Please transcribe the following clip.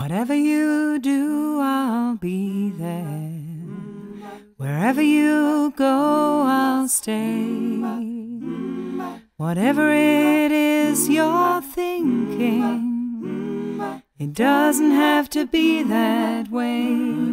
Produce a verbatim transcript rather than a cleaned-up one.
Whatever you do, I'll be there. Wherever you go, I'll stay. Whatever it is you're thinking, it doesn't have to be that way.